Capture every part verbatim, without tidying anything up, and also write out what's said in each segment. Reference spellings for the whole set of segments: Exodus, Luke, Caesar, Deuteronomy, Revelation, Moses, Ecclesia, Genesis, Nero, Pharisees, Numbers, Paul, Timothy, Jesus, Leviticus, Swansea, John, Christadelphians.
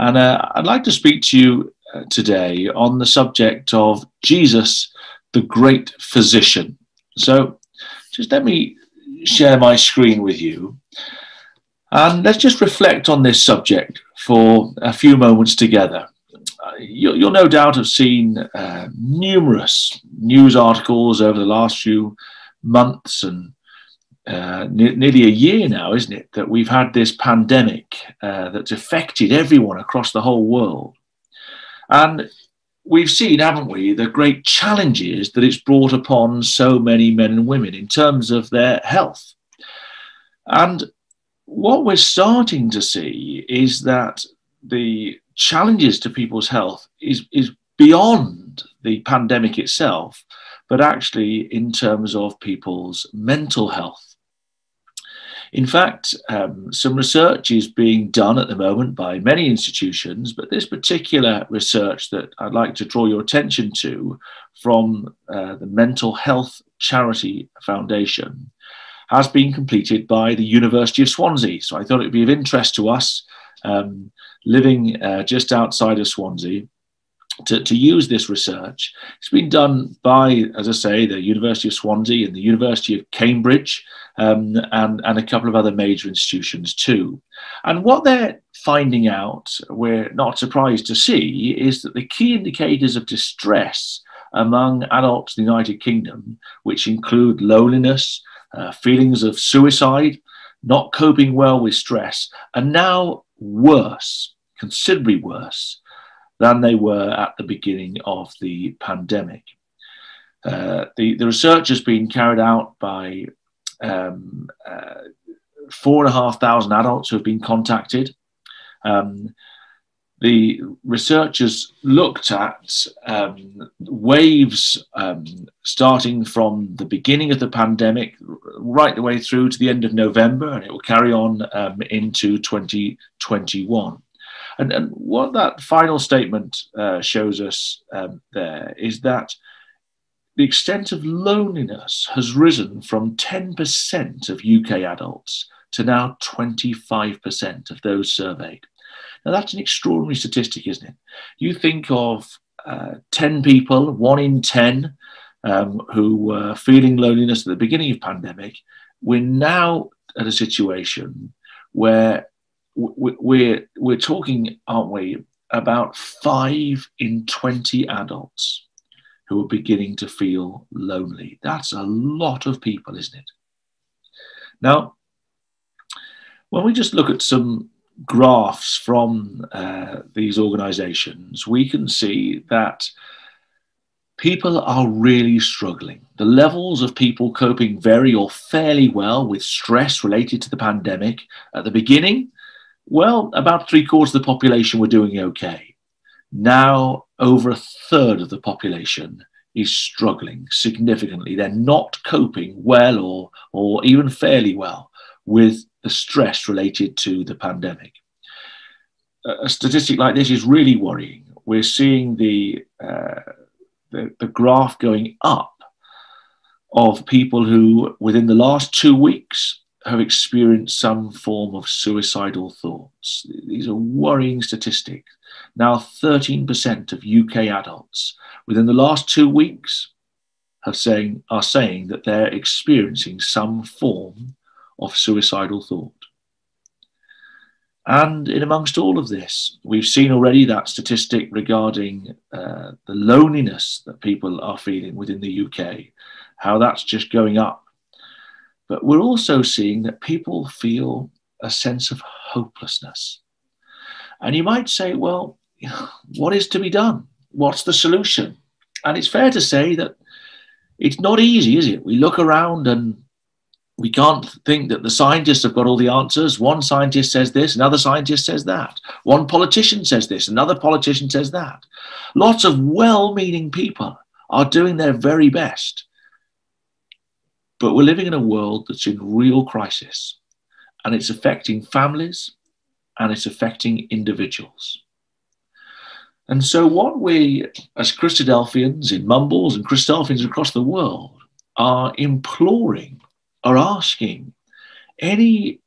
And uh, I'd like to speak to you today on the subject of Jesus, the great physician. So just let me share my screen with you. And let's just reflect on this subject for a few moments together. Uh, you, you'll no doubt have seen uh, numerous news articles over the last few months and uh, ne nearly a year now, isn't it, that we've had this pandemic uh, that's affected everyone across the whole world. And we've seen, haven't we, the great challenges that it's brought upon so many men and women in terms of their health. And what we're starting to see is that the challenges to people's health is, is beyond the pandemic itself, but actually in terms of people's mental health. In fact, um, some research is being done at the moment by many institutions, but this particular research that I'd like to draw your attention to from uh, the Mental Health Charity Foundation has been completed by the University of Swansea. So I thought it would be of interest to us um, living uh, just outside of Swansea to, to use this research. It's been done by, as I say, the University of Swansea and the University of Cambridge um, and, and a couple of other major institutions too. And what they're finding out, we're not surprised to see, is that the key indicators of distress among adults in the United Kingdom, which include loneliness, Uh, feelings of suicide, not coping well with stress, are now worse, considerably worse, than they were at the beginning of the pandemic. Uh, the, the research has been carried out by um, uh, four and a half thousand adults who have been contacted. Um, The researchers looked at um, waves um, starting from the beginning of the pandemic right the way through to the end of November, and it will carry on um, into twenty twenty-one. And, and what that final statement uh, shows us um, there is that the extent of loneliness has risen from ten percent of U K adults to now twenty-five percent of those surveyed. Now, that's an extraordinary statistic, isn't it? You think of uh, ten people, one in ten, um, who were feeling loneliness at the beginning of pandemic. We're now at a situation where we're, we're talking, aren't we, about five in twenty adults who are beginning to feel lonely. That's a lot of people, isn't it? Now, when we just look at some graphs from uh, these organizations, we can see that people are really struggling. The levels of people coping very or fairly well with stress related to the pandemic at the beginning, well, about three quarters of the population were doing okay. Now, over a third of the population is struggling significantly. They're not coping well or, or even fairly well with the stress related to the pandemic. A statistic like this is really worrying. We're seeing the, uh, the, the graph going up of people who, within the last two weeks, have experienced some form of suicidal thoughts. These are worrying statistics. Now, thirteen percent of U K adults, within the last two weeks, have saying, are saying that they're experiencing some form of suicidal thought. And in amongst all of this, we've seen already that statistic regarding uh, the loneliness that people are feeling within the U K, how that's just going up. But we're also seeing that people feel a sense of hopelessness. And you might say, well, what is to be done? What's the solution? And it's fair to say that it's not easy, is it? We look around and we can't think that the scientists have got all the answers. One scientist says this, another scientist says that. One politician says this, another politician says that. Lots of well-meaning people are doing their very best. But we're living in a world that's in real crisis, and it's affecting families and it's affecting individuals. And so what we, as Christadelphians in Mumbles and Christadelphians across the world, are imploring, are asking any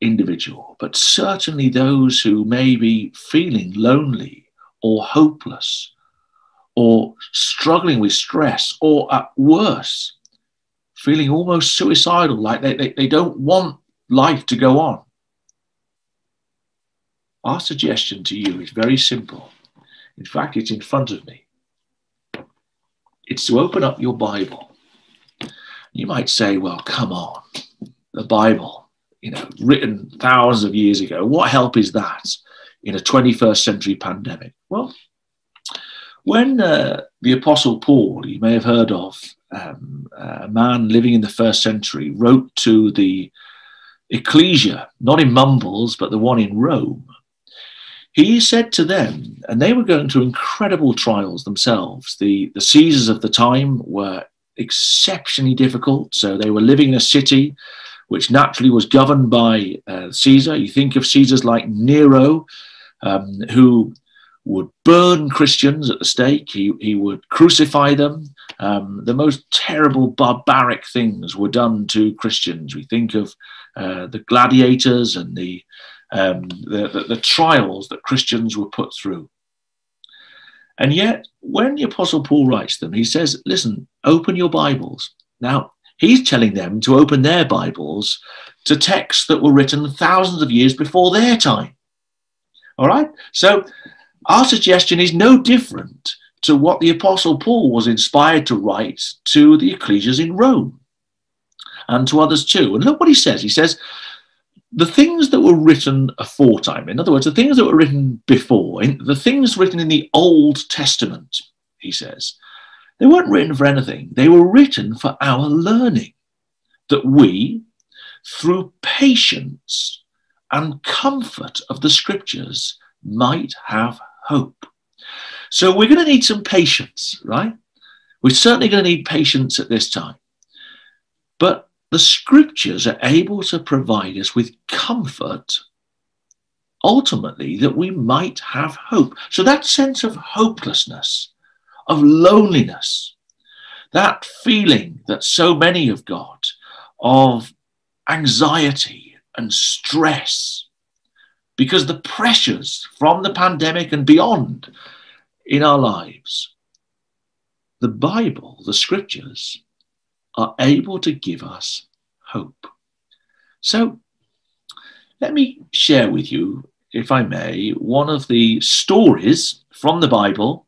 individual, but certainly those who may be feeling lonely or hopeless or struggling with stress, or at worse, feeling almost suicidal, like they, they, they don't want life to go on. Our suggestion to you is very simple. In fact, it's in front of me. It's to open up your Bible. You might say, well, come on, the Bible, you know, written thousands of years ago. What help is that in a twenty-first century pandemic? Well, when uh, the Apostle Paul, you may have heard of, um, a man living in the first century, wrote to the Ecclesia, not in Mumbles, but the one in Rome, he said to them, and they were going through incredible trials themselves. The, the Caesars of the time were exceptionally difficult. So they were living in a city which naturally was governed by uh, Caesar. You think of Caesars like Nero, um, who would burn Christians at the stake. He, he would crucify them. Um, the most terrible, barbaric things were done to Christians. We think of uh, the gladiators and the Um, the, the, the trials that Christians were put through. And yet, when the Apostle Paul writes them, he says, listen, open your Bibles. Now, he's telling them to open their Bibles to texts that were written thousands of years before their time. All right? So, our suggestion is no different to what the Apostle Paul was inspired to write to the ecclesias in Rome and to others too. And look what he says. He says, the things that were written aforetime, in other words, the things that were written before, in, the things written in the Old Testament, he says, they weren't written for anything. They were written for our learning, that we, through patience and comfort of the Scriptures, might have hope. So we're going to need some patience, right? We're certainly going to need patience at this time. But the Scriptures are able to provide us with comfort, ultimately, that we might have hope. So that sense of hopelessness, of loneliness, that feeling that so many have got of anxiety and stress, because the pressures from the pandemic and beyond in our lives, the Bible, the Scriptures, are able to give us hope. So let me share with you, if I may, one of the stories from the Bible,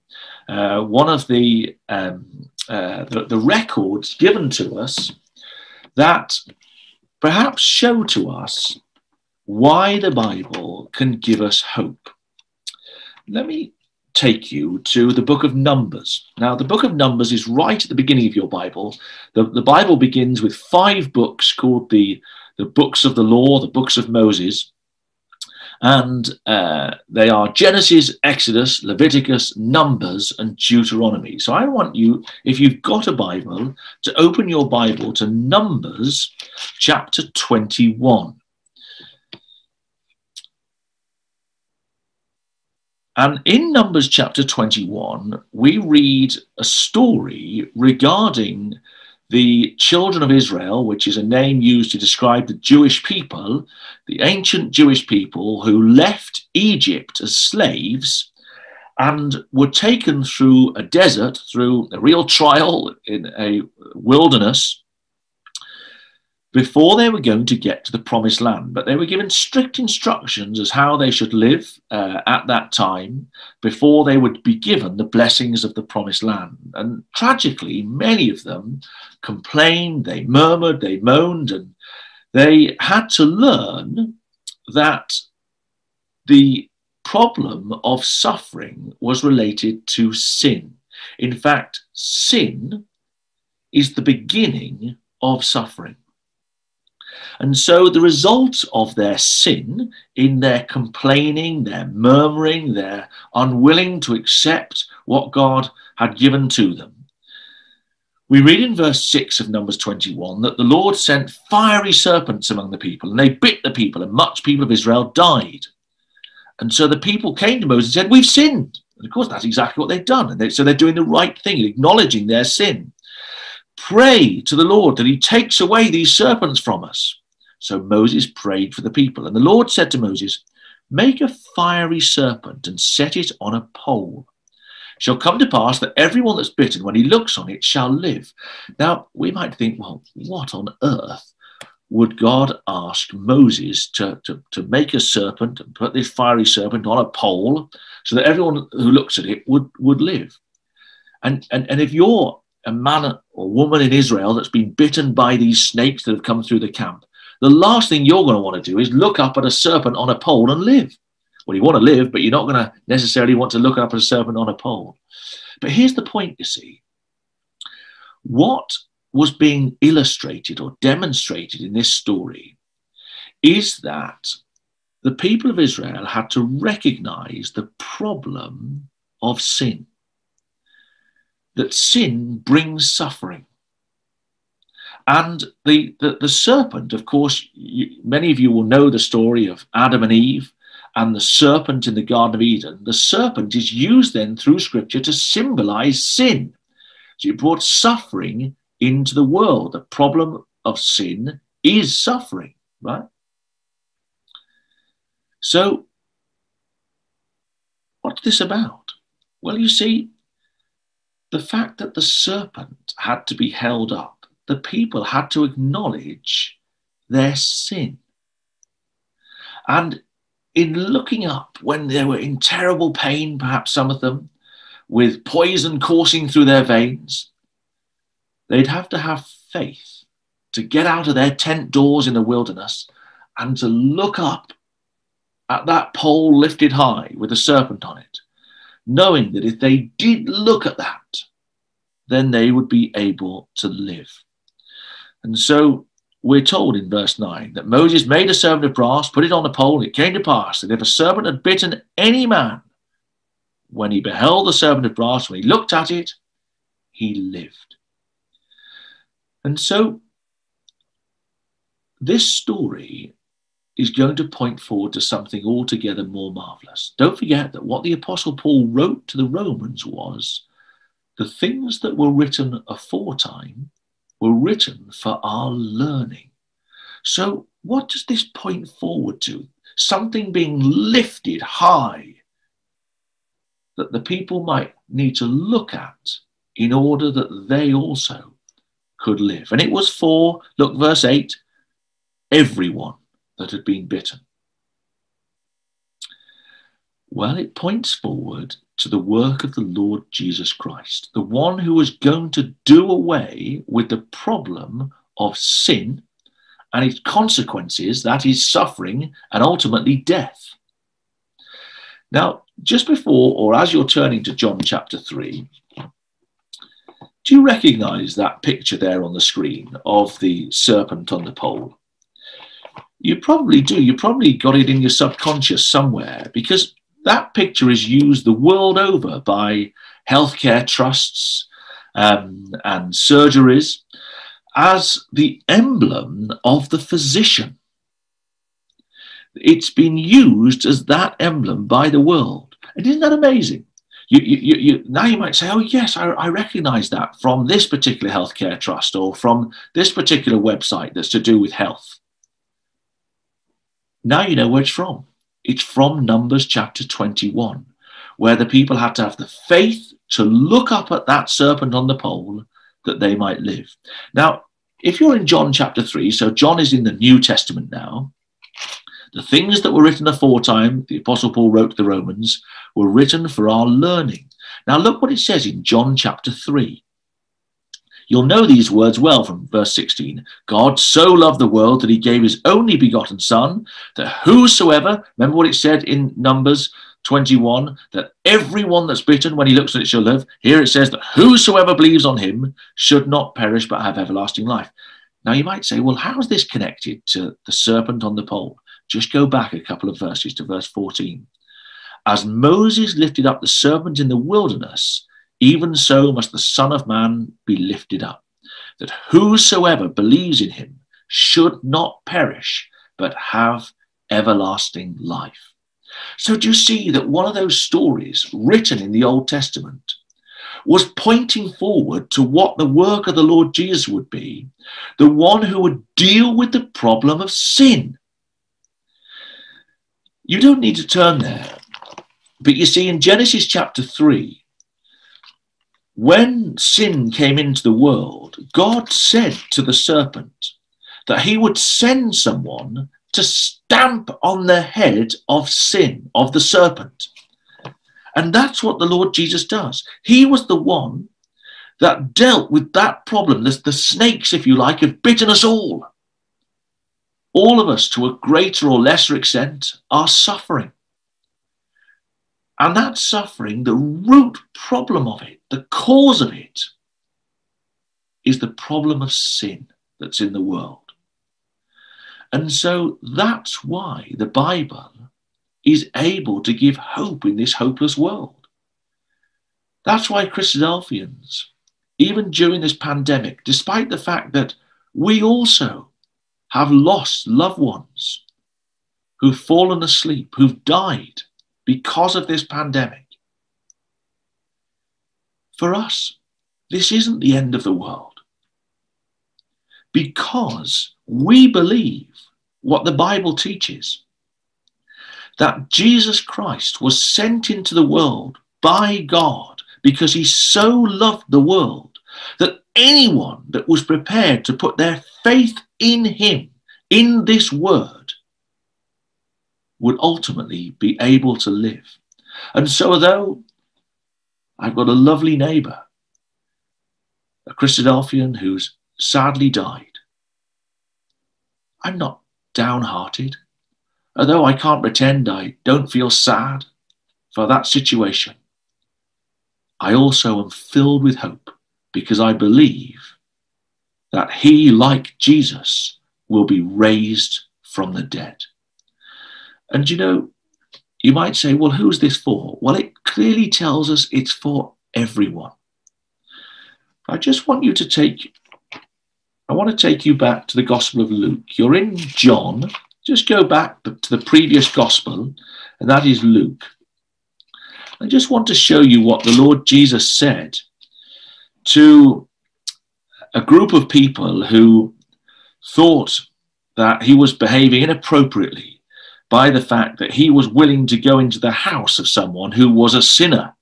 uh, one of the, um, uh, the, the records given to us that perhaps show to us why the Bible can give us hope. Let me take you to the book of Numbers. Now, the book of Numbers is right at the beginning of your Bible. The, the Bible begins with five books called the, the books of the law, the books of Moses. And uh, they are Genesis, Exodus, Leviticus, Numbers, and Deuteronomy. So I want you, if you've got a Bible, to open your Bible to Numbers chapter twenty-one. And in Numbers chapter twenty-one, we read a story regarding the children of Israel, which is a name used to describe the Jewish people, the ancient Jewish people who left Egypt as slaves and were taken through a desert, through a real trial in a wilderness, before they were going to get to the promised land. But they were given strict instructions as how they should live uh, at that time before they would be given the blessings of the promised land. And tragically, many of them complained, they murmured, they moaned, and they had to learn that the problem of suffering was related to sin. In fact, sin is the beginning of suffering. And so the result of their sin, in their complaining, their murmuring, their unwilling to accept what God had given to them, we read in verse six of Numbers twenty-one that the Lord sent fiery serpents among the people, and they bit the people, and much people of Israel died. And so the people came to Moses and said, we've sinned. And of course, that's exactly what they've done. And they, so they're doing the right thing, acknowledging their sin. Pray to the Lord that he takes away these serpents from us. So Moses prayed for the people. And the Lord said to Moses, make a fiery serpent and set it on a pole. It shall come to pass that everyone that's bitten, when he looks on it, shall live. Now, we might think, well, what on earth would God ask Moses to, to, to make a serpent and put this fiery serpent on a pole so that everyone who looks at it would, would live? And, and, and if you're a man or woman in Israel that's been bitten by these snakes that have come through the camp, the last thing you're going to want to do is look up at a serpent on a pole and live. Well, you want to live, but you're not going to necessarily want to look up at a serpent on a pole. But here's the point, you see. What was being illustrated or demonstrated in this story is that the people of Israel had to recognize the problem of sin, that sin brings suffering. And the, the, the serpent, of course, you, many of you will know the story of Adam and Eve and the serpent in the Garden of Eden. The serpent is used then through Scripture to symbolize sin. So it brought suffering into the world. The problem of sin is suffering, right? So what's this about? Well, you see, the fact that the serpent had to be held up, the people had to acknowledge their sin. And in looking up, when they were in terrible pain, perhaps some of them, with poison coursing through their veins, they'd have to have faith to get out of their tent doors in the wilderness and to look up at that pole lifted high with a serpent on it, knowing that if they did look at that, then they would be able to live. And so we're told in verse nine that Moses made a serpent of brass, put it on a pole, and it came to pass that if a serpent had bitten any man, when he beheld the serpent of brass, when he looked at it, he lived. And so this story is going to point forward to something altogether more marvelous. Don't forget that what the Apostle Paul wrote to the Romans was, the things that were written aforetime were written for our learning. So what does this point forward to? Something being lifted high that the people might need to look at in order that they also could live. And it was for, look, verse eight, everyone that had been bitten. Well, it points forward to the work of the Lord Jesus Christ, the one who was going to do away with the problem of sin and its consequences, that is suffering and ultimately death. Now, just before or as you're turning to John chapter three, do you recognize that picture there on the screen of the serpent on the pole? You probably do. You probably got it in your subconscious somewhere, because that picture is used the world over by healthcare trusts um, and surgeries as the emblem of the physician. It's been used as that emblem by the world. And isn't that amazing? You, you, you, now you might say, oh, yes, I, I recognize that from this particular healthcare trust or from this particular website that's to do with health. Now you know where it's from. It's from Numbers chapter twenty-one, where the people had to have the faith to look up at that serpent on the pole that they might live. Now, if you're in John chapter three, so John is in the New Testament now, the things that were written aforetime, the Apostle Paul wrote to the Romans, were written for our learning. Now look what it says in John chapter three. You'll know these words well from verse sixteen. God so loved the world that he gave his only begotten son, that whosoever, remember what it said in Numbers twenty-one, that everyone that's bitten when he looks at it shall live. Here it says that whosoever believes on him should not perish but have everlasting life. Now you might say, well, how is this connected to the serpent on the pole? Just go back a couple of verses to verse fourteen. As Moses lifted up the serpent in the wilderness, even so must the Son of Man be lifted up, that whosoever believes in him should not perish, but have everlasting life. So do you see that one of those stories written in the Old Testament was pointing forward to what the work of the Lord Jesus would be, the one who would deal with the problem of sin. You don't need to turn there, but you see in Genesis chapter three, when sin came into the world, God said to the serpent that he would send someone to stamp on the head of sin, of the serpent. And that's what the Lord Jesus does. He was the one that dealt with that problem. The, the snakes, if you like, have bitten us all. All of us, to a greater or lesser extent, are suffering. And that suffering, the root problem of it, the cause of it, is the problem of sin that's in the world. And so that's why the Bible is able to give hope in this hopeless world. That's why Christadelphians, even during this pandemic, despite the fact that we also have lost loved ones who've fallen asleep, who've died because of this pandemic, for us, this isn't the end of the world, because we believe what the Bible teaches, that Jesus Christ was sent into the world by God because he so loved the world that anyone that was prepared to put their faith in him, in this word, would ultimately be able to live. And so, although I've got a lovely neighbour, a Christadelphian who's sadly died, I'm not downhearted, although I can't pretend I don't feel sad for that situation. I also am filled with hope because I believe that he, like Jesus, will be raised from the dead. And you know, you might say, well, who's this for? Well, it clearly tells us it's for everyone. I just want you to take, I want to take you back to the Gospel of Luke. You're in John. Just go back to the previous Gospel, and that is Luke. I just want to show you what the Lord Jesus said to a group of people who thought that he was behaving inappropriately by the fact that he was willing to go into the house of someone who was a sinner.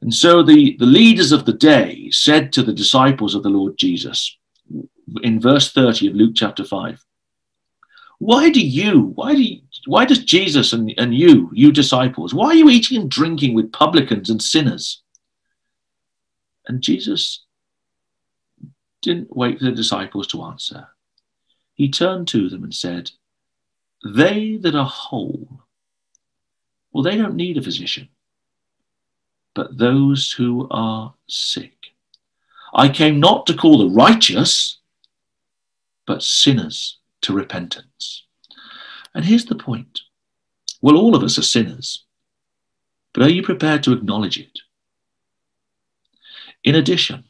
And so the, the leaders of the day said to the disciples of the Lord Jesus, in verse thirty of Luke chapter five, why do you, why do you, why does Jesus and, and you, you disciples, why are you eating and drinking with publicans and sinners? And Jesus didn't wait for the disciples to answer. He turned to them and said, they that are whole, well, they don't need a physician, but those who are sick. I came not to call the righteous, but sinners to repentance. And here's the point. Well, all of us are sinners, but are you prepared to acknowledge it? In addition,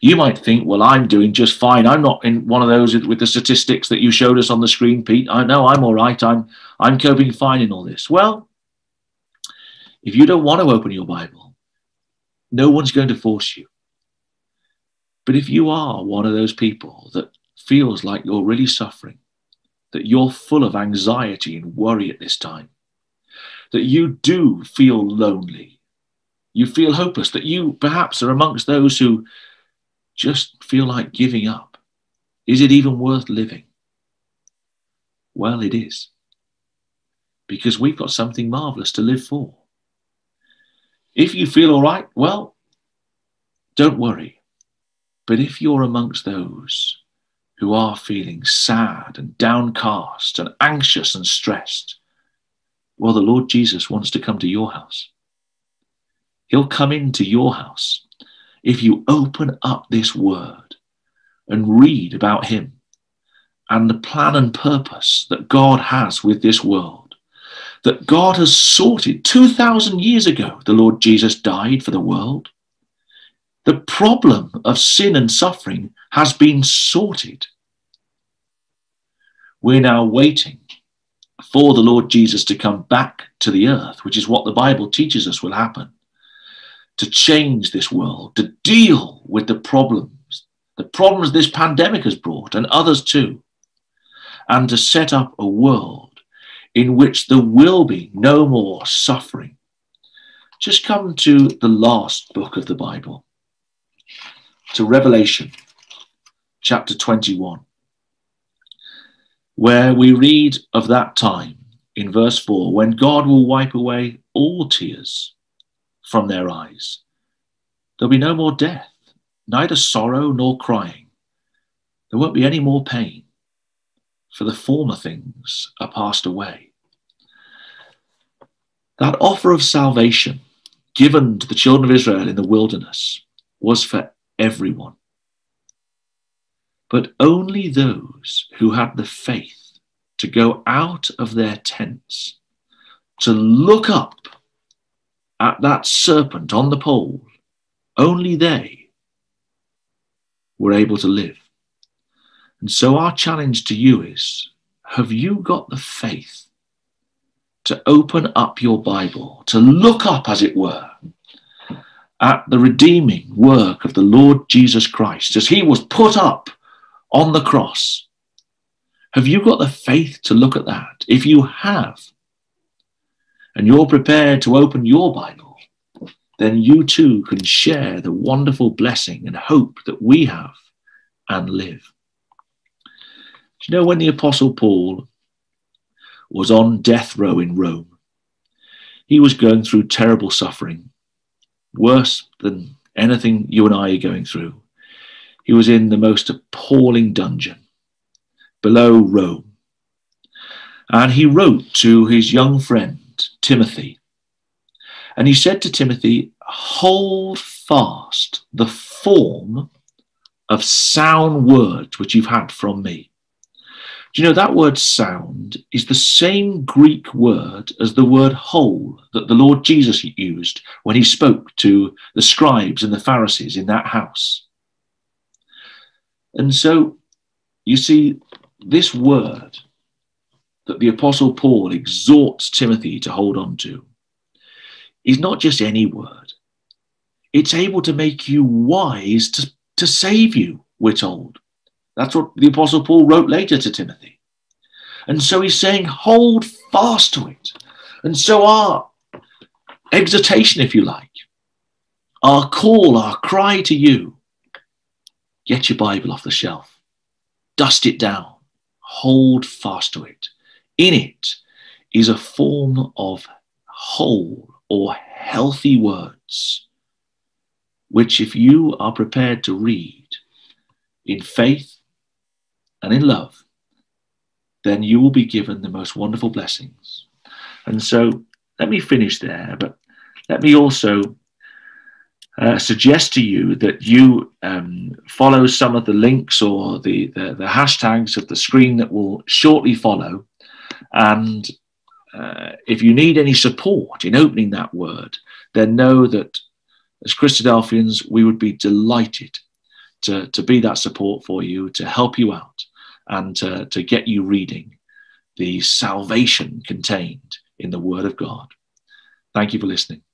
you might think, well, I'm doing just fine. I'm not in one of those with the statistics that you showed us on the screen, Pete. I know I'm all right. I'm, I'm coping fine in all this. Well, if you don't want to open your Bible, no one's going to force you. But if you are one of those people that feels like you're really suffering, that you're full of anxiety and worry at this time, that you do feel lonely, you feel hopeless, that you perhaps are amongst those who just feel like giving up. Is it even worth living? Well, it is. Because we've got something marvellous to live for. If you feel all right, well, don't worry. But if you're amongst those who are feeling sad and downcast and anxious and stressed, well, the Lord Jesus wants to come to your house. He'll come into your house if you open up this word and read about him and the plan and purpose that God has with this world, that God has sorted two thousand years ago. The Lord Jesus died for the world. The problem of sin and suffering has been sorted. We're now waiting for the Lord Jesus to come back to the earth, which is what the Bible teaches us will happen. to change this world, to deal with the problems, the problems this pandemic has brought and others too, and to set up a world in which there will be no more suffering. Just come to the last book of the Bible, to Revelation chapter twenty-one, where we read of that time in verse four, when God will wipe away all tears from their eyes. There'll be no more death, neither sorrow nor crying. There won't be any more pain, for the former things are passed away. That offer of salvation given to the children of Israel in the wilderness was for everyone, but only those who had the faith to go out of their tents, to look up at that serpent on the pole, only they were able to live. And so our challenge to you is, have you got the faith to open up your Bible, to look up, as it were, at the redeeming work of the Lord Jesus Christ as he was put up on the cross? Have you got the faith to look at that? If you have, and you're prepared to open your Bible, then you too can share the wonderful blessing and hope that we have and live. Do you know, when the Apostle Paul was on death row in Rome, he was going through terrible suffering, worse than anything you and I are going through. He was in the most appalling dungeon below Rome. And he wrote to his young friend, Timothy. And he said to Timothy, hold fast the form of sound words which you've had from me. Do you know that word sound is the same Greek word as the word whole that the Lord Jesus used when he spoke to the scribes and the Pharisees in that house? And so, you see, this word that the Apostle Paul exhorts Timothy to hold on to is not just any word. It's able to make you wise to, to save you, we're told. That's what the Apostle Paul wrote later to Timothy. And so he's saying, hold fast to it. And so our exhortation, if you like, our call, our cry to you, get your Bible off the shelf, dust it down, hold fast to it. In it is a form of whole or healthy words, which if you are prepared to read in faith and in love, then you will be given the most wonderful blessings. And so let me finish there, but let me also uh, suggest to you that you um, follow some of the links or the, the, the hashtags of the screen that will shortly follow. And uh, if you need any support in opening that word, then know that as Christadelphians, we would be delighted to, to be that support for you, to help you out and to, to get you reading the salvation contained in the Word of God. Thank you for listening.